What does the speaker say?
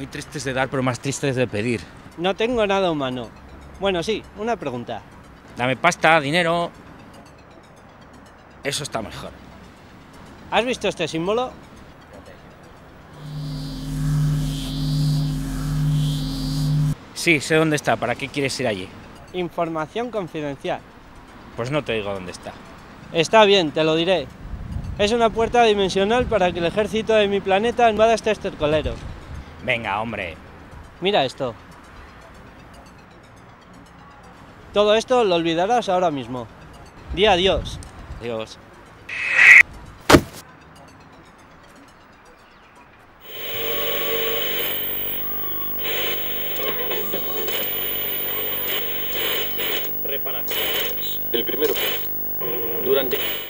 Muy tristes de dar, pero más tristes de pedir. No tengo nada humano. Bueno, sí, una pregunta. Dame pasta, dinero... Eso está mejor. ¿Has visto este símbolo? Sí, sé dónde está. ¿Para qué quieres ir allí? Información confidencial. Pues no te digo dónde está. Está bien, te lo diré. Es una puerta dimensional para que el ejército de mi planeta invada este estercolero. Venga, hombre. Mira esto. Todo esto lo olvidarás ahora mismo. Di adiós. Adiós. Reparaciones. El primero. Durante...